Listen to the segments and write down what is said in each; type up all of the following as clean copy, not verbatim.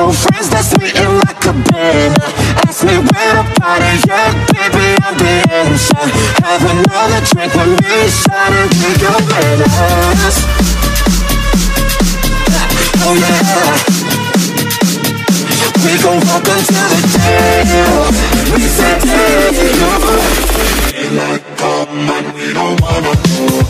old friends that's sweetin' like a beer. Ask me when I'm party, yeah, baby, I'm the answer. Have another drink with me, shot and take your winners. Oh yeah. We gon' walk until the day we say day. Daylight come and we don't wanna go.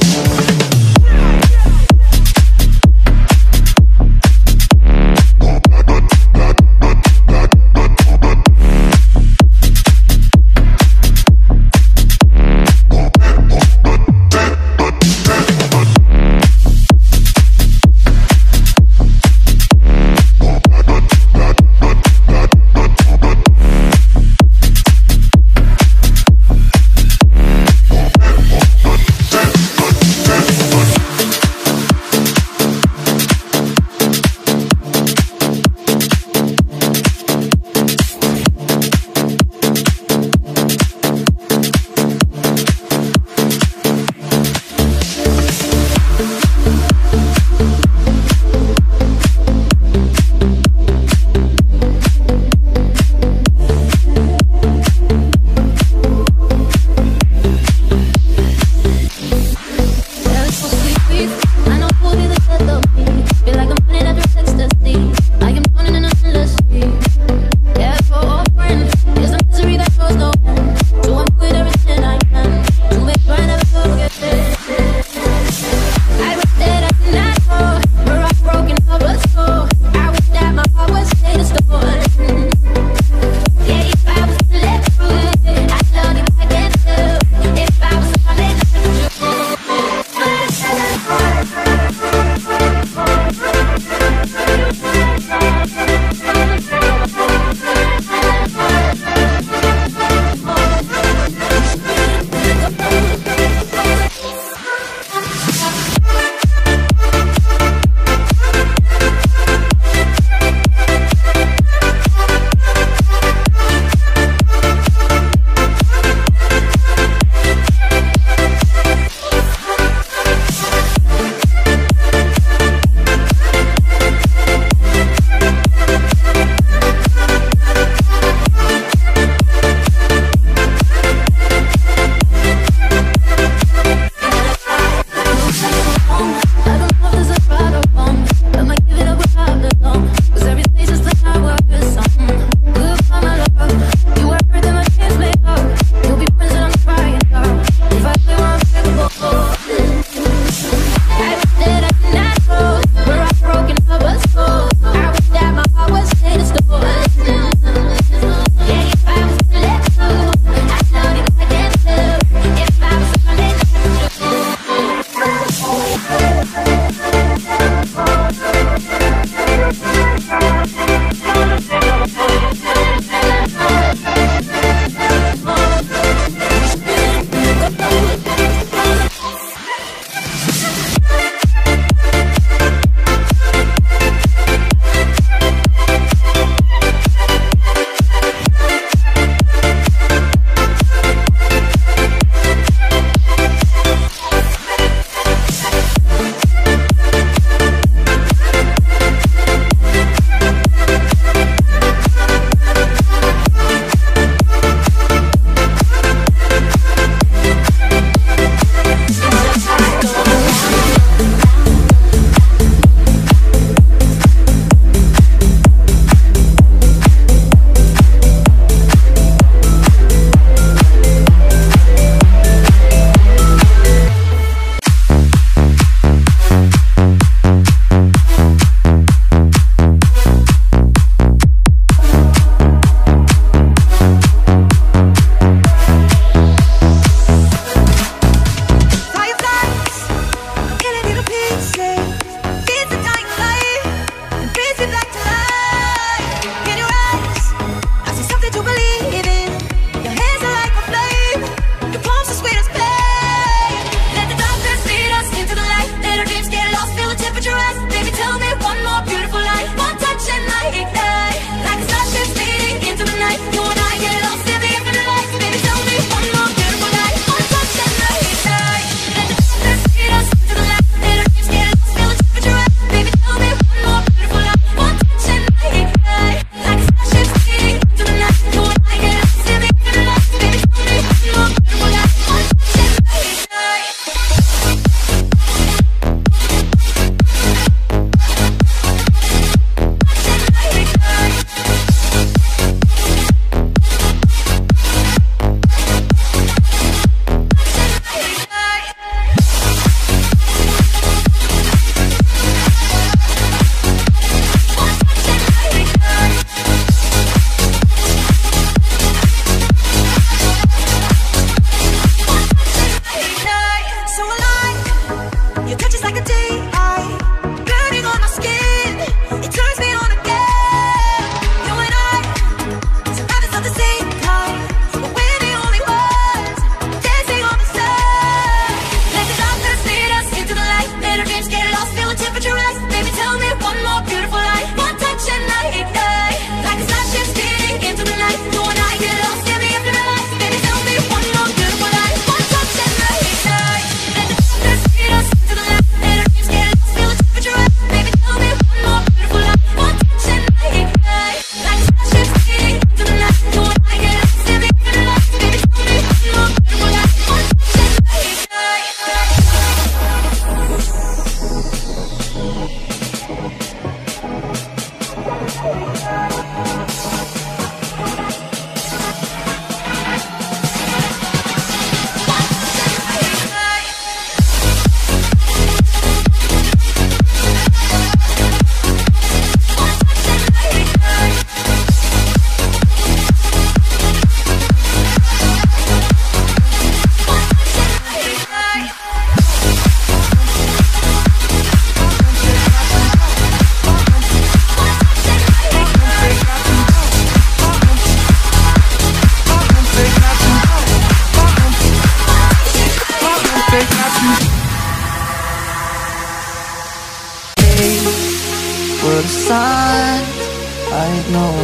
quite know.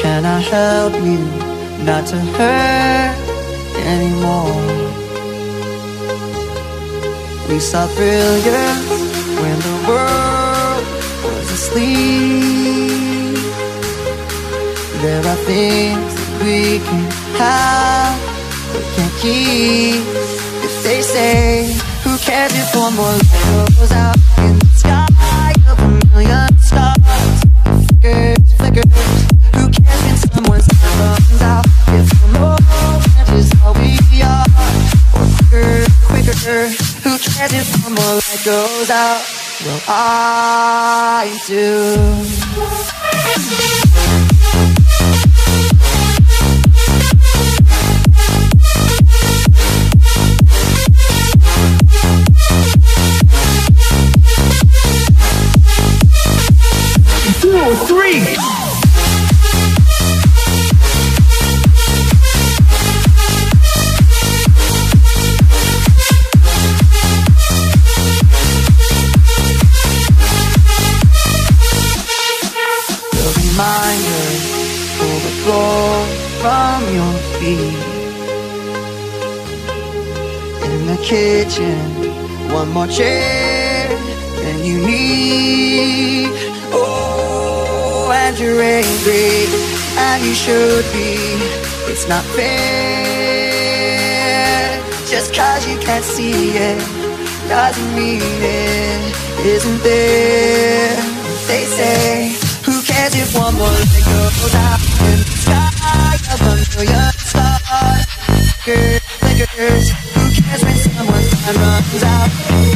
Can I help you not to hurt anymore? We saw brilliance when the world was asleep. There are things that we can have but can't keep. If they say, who cares if one more light goes out in the sky of a million stars? Flickers, flickers. Who cares when someone's light runs out? If one more match is all we are, or quicker, quicker. Who cares if one more light goes out? Well, I do. Kitchen, one more chair than you need. Oh, and you're angry, and you should be. It's not fair. Just cause you can't see it doesn't mean it isn't there. They say, who cares if one more light goes out in the sky of a million stars? Flickers. When someone's time runs out, it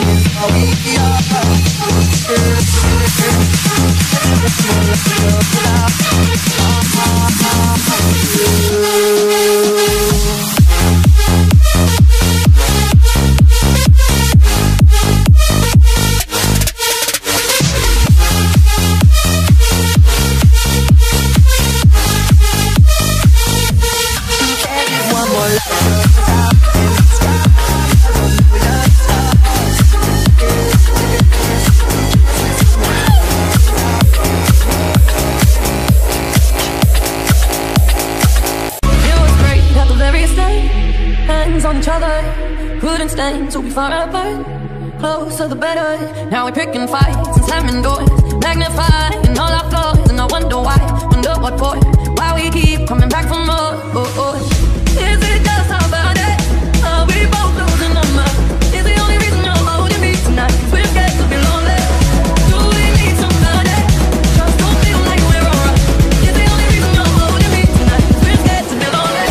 is all we are. One more life. Couldn't stand to be far apart. Closer the better. Now we're picking fights and slamming doors, magnifying all our flaws. And I wonder why, wonder what for, why we keep coming back for more. Is it just how bad it? Are we both losing our minds? Is the only reason you're holding me tonight? We're scared to be lonely. Do we need somebody? Just don't feel like we're alright. Is the only reason you're holding me tonight? We're scared to be lonely.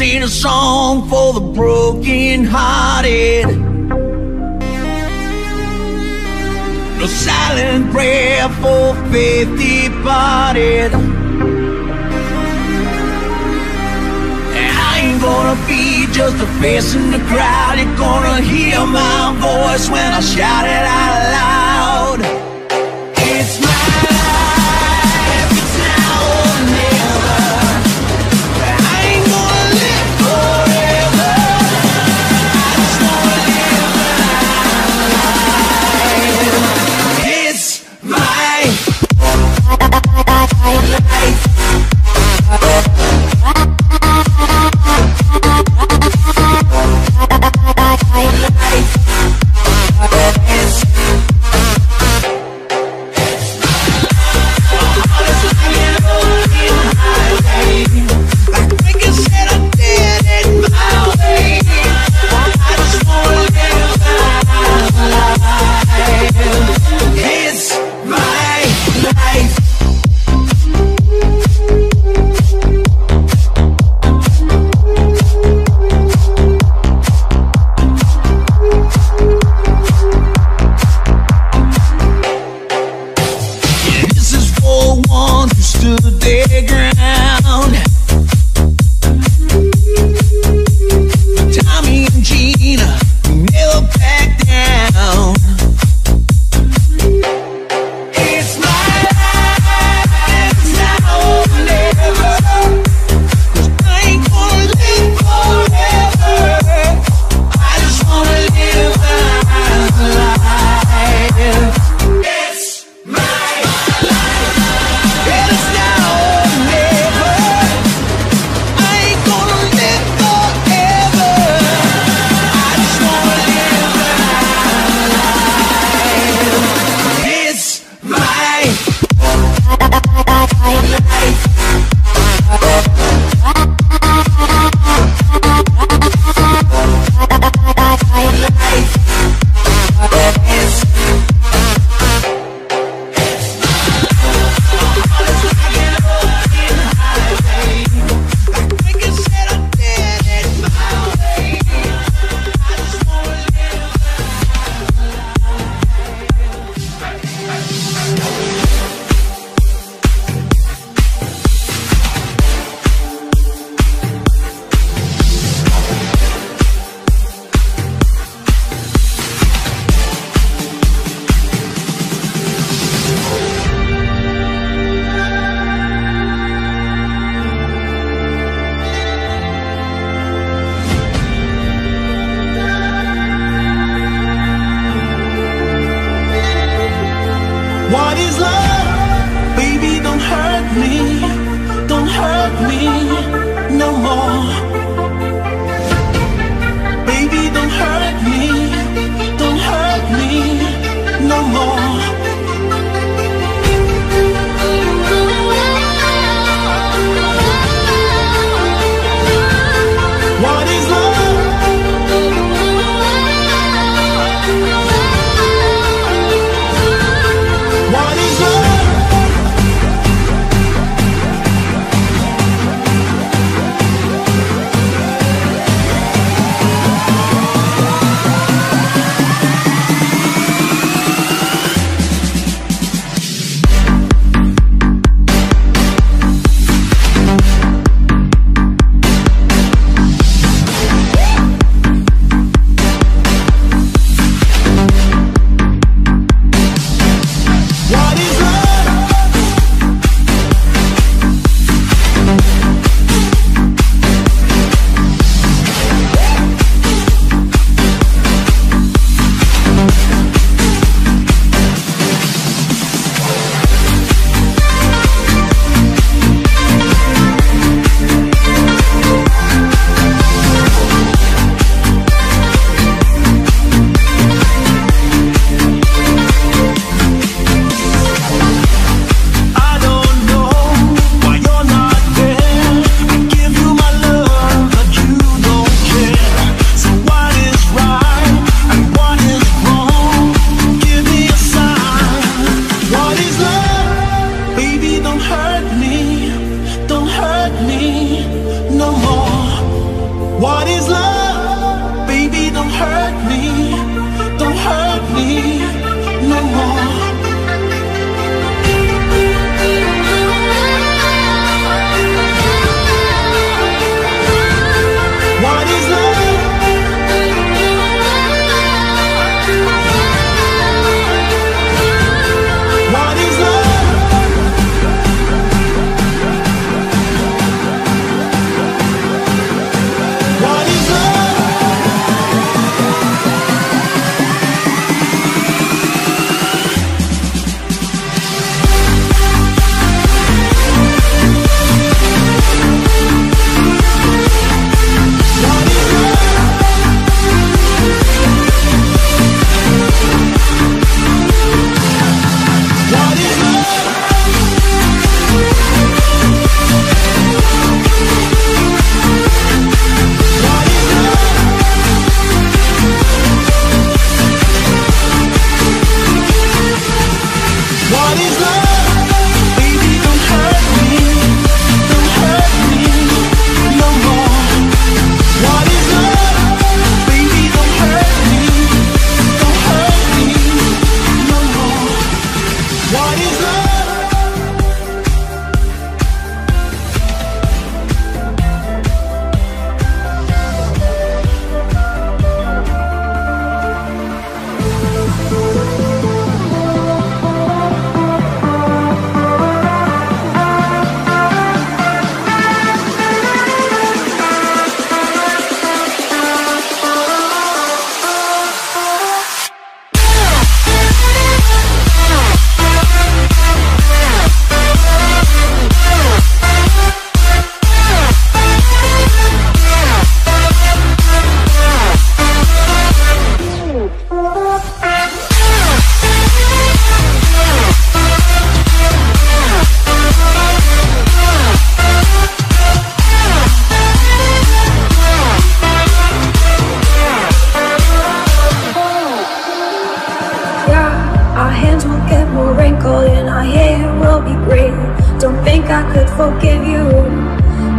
sing a song for the broken-hearted, a silent prayer for faith departed. And I ain't gonna be just a face in the crowd. You're gonna hear my voice when I shout it out loud. It's my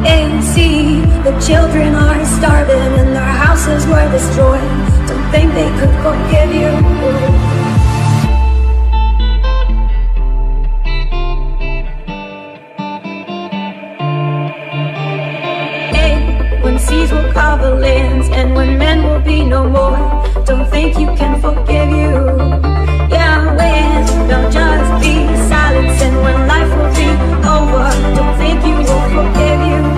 and see the children are starving and their houses were destroyed. Don't think they could forgive you. Seas will cover lands, and when men will be no more, don't think you can forgive you. Yeah, when there'll just be silence, and when life will be over, don't think you will forgive you.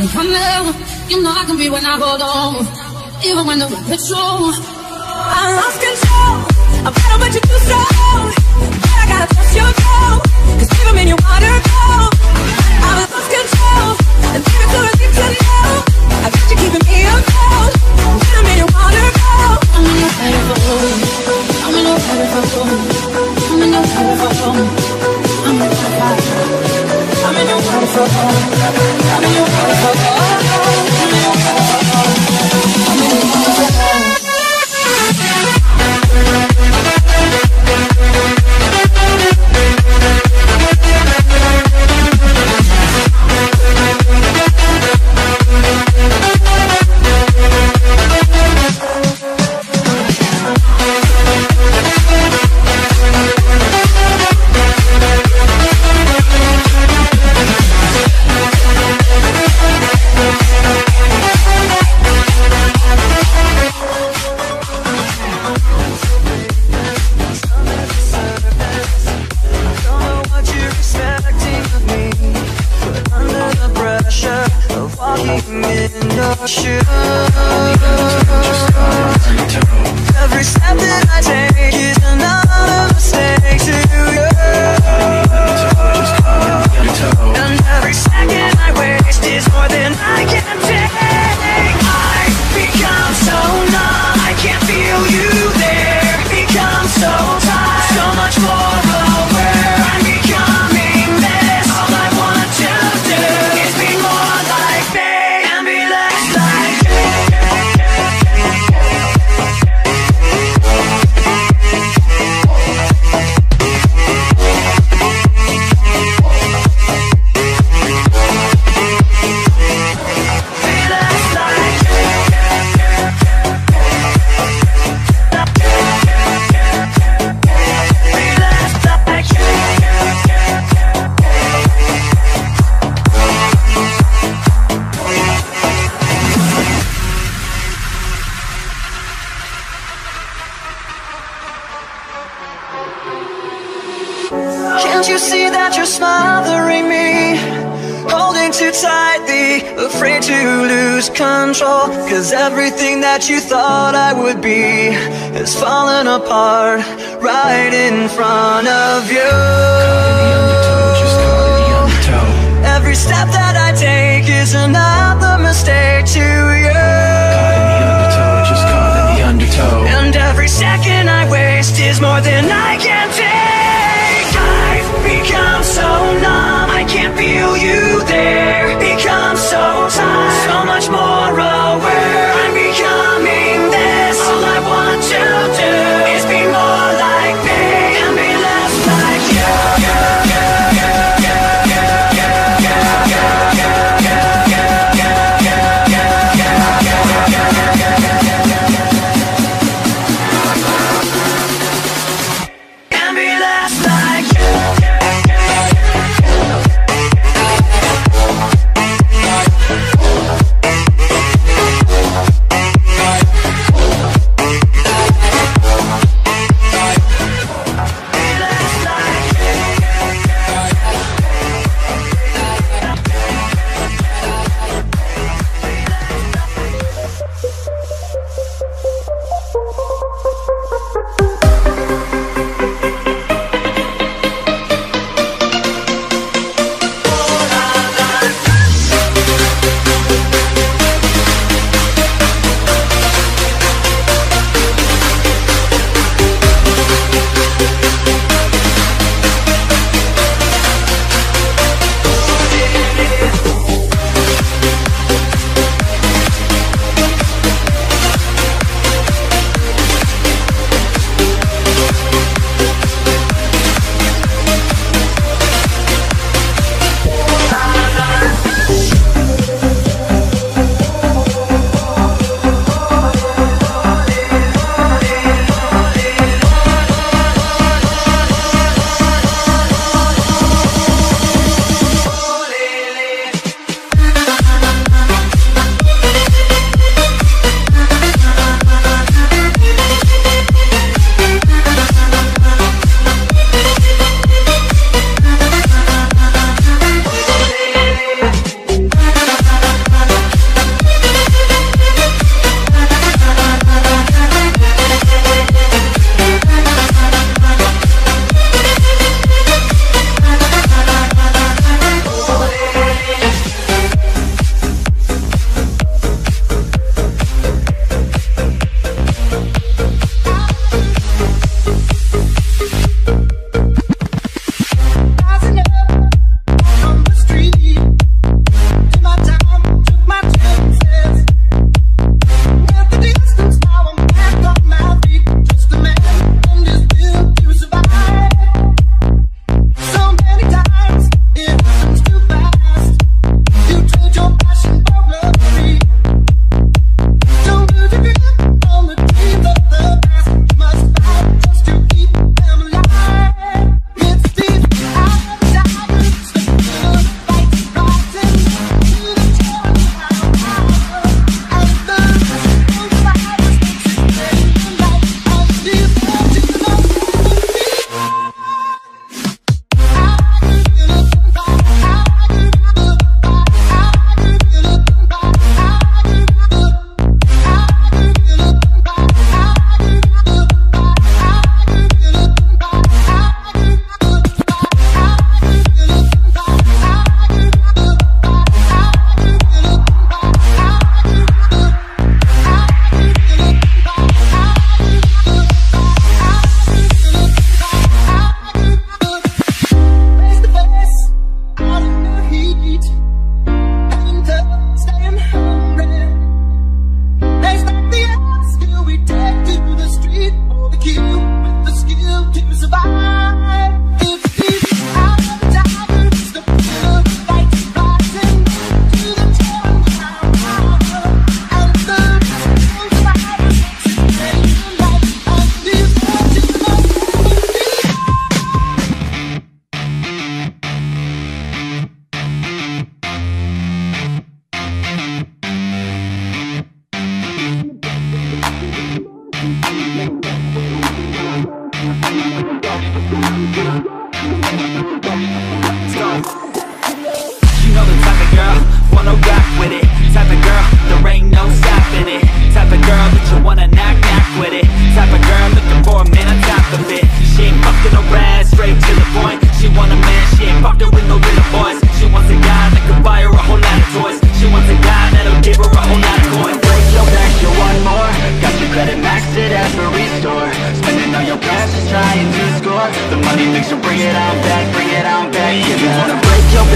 can come out. You know I can be when I hold on, even when the road hits you. I lost control, I'm better but you're too strong. But I gotta trust your go, cause even when you wanna go, I lost control, and even so I need to know, I got you keeping me afloat. Even when you wanna go, I'm in love with you, I'm in love with you, I'm in love with you. I'm in your waterfall, I'm in your waterfall, I'm in your waterfall, I'm in your waterfall. Cause everything that you thought I would be has fallen apart right in front of you. Every step that I take is another mistake to you. Just caught in the undertow. And every second I waste is more than I can take. I've become so numb, I can't feel you there. Become so tired, so much more aware. I'm becoming this. All I want to do is be more like me and be less like you.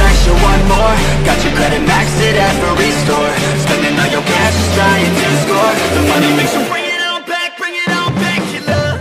extra one more. Got your credit maxed at every store. Spending all your cash just trying to score. The money makes you bring it all back, bring it all back, you love.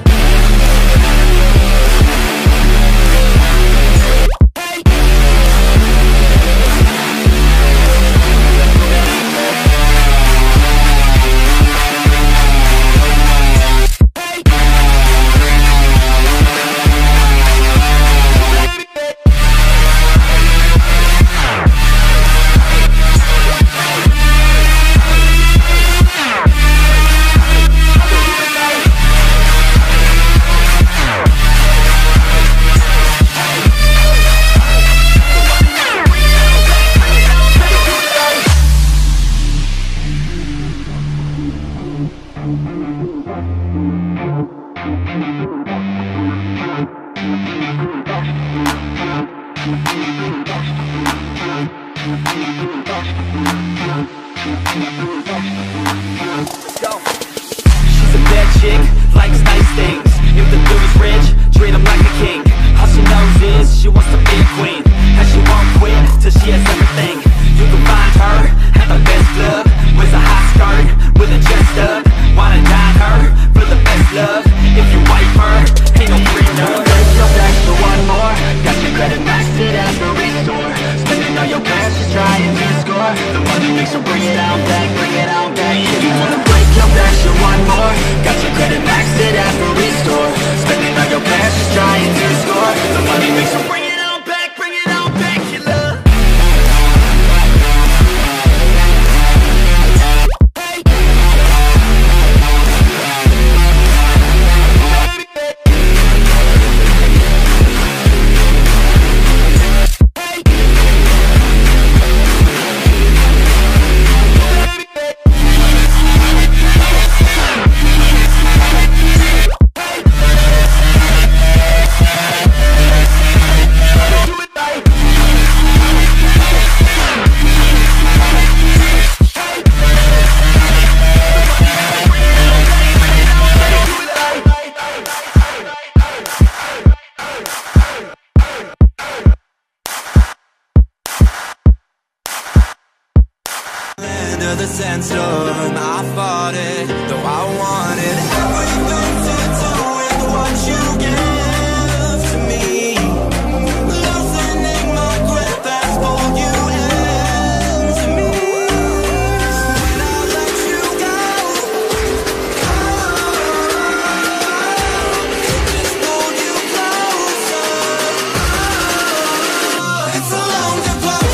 The sandstorm, I fought it, though I wanted everything to do with what you give to me. Loosening my grip as pulled you into me. When I let you go, oh, it just pulled you closer. Oh, it's a long departure.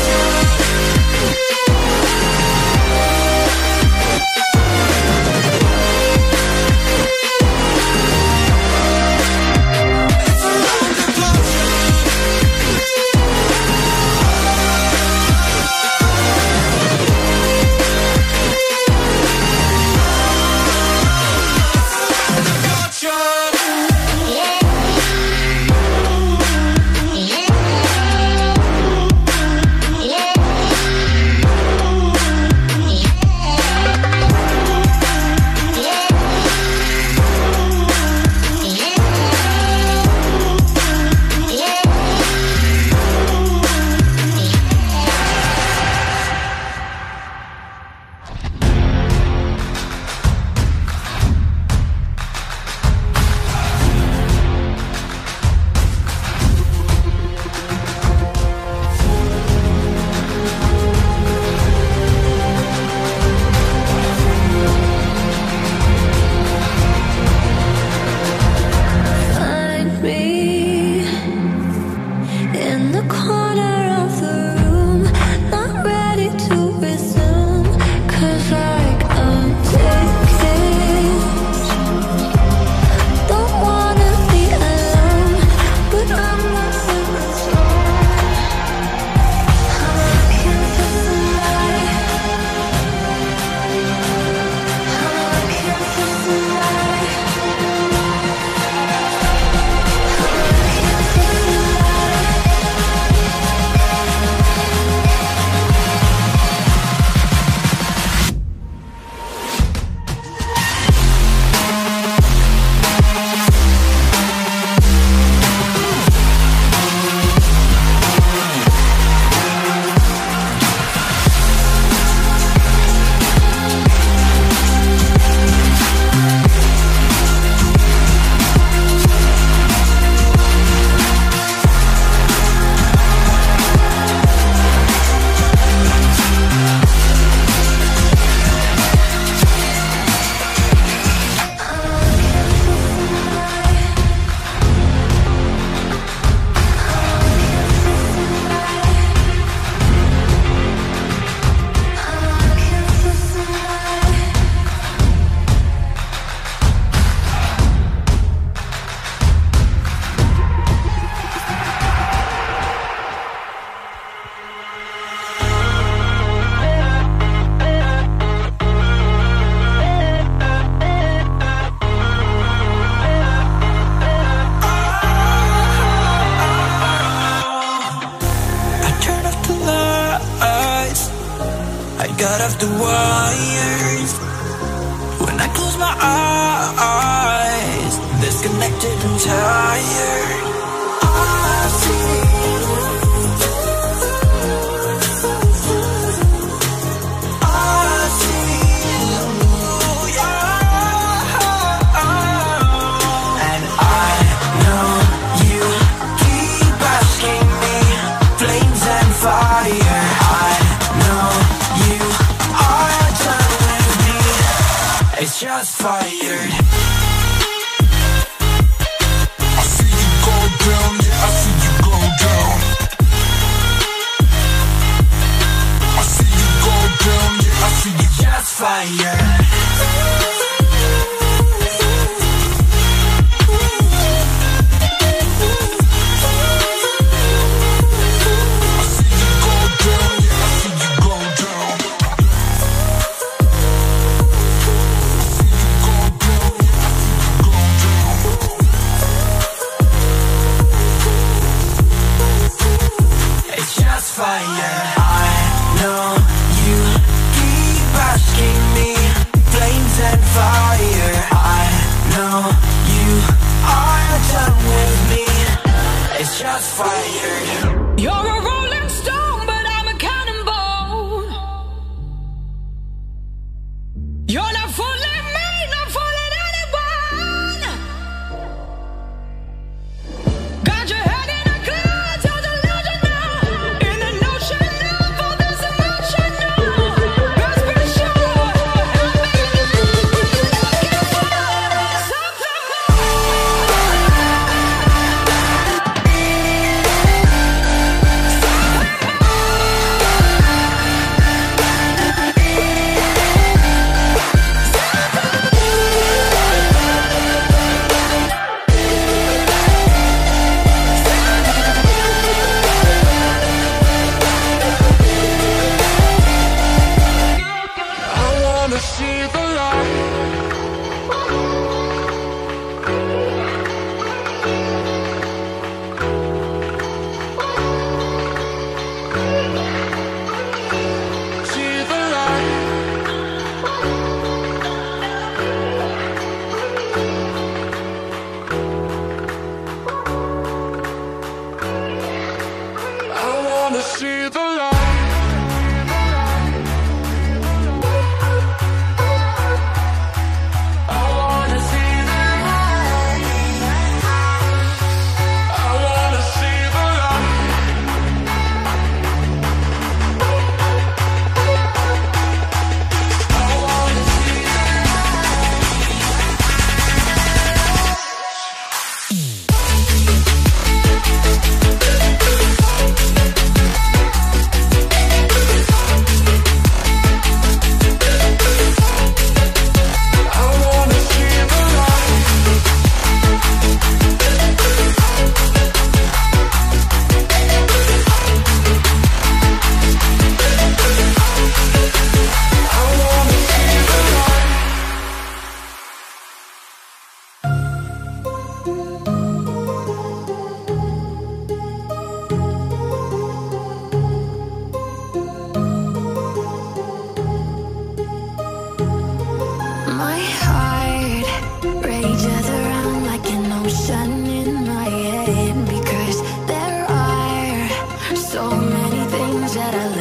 cut off the wires. When I close my eyes, disconnected and tired. All I see. Just fired. I see you go down, yeah, I see you go down. I see you go down, yeah, I see you just fired. That I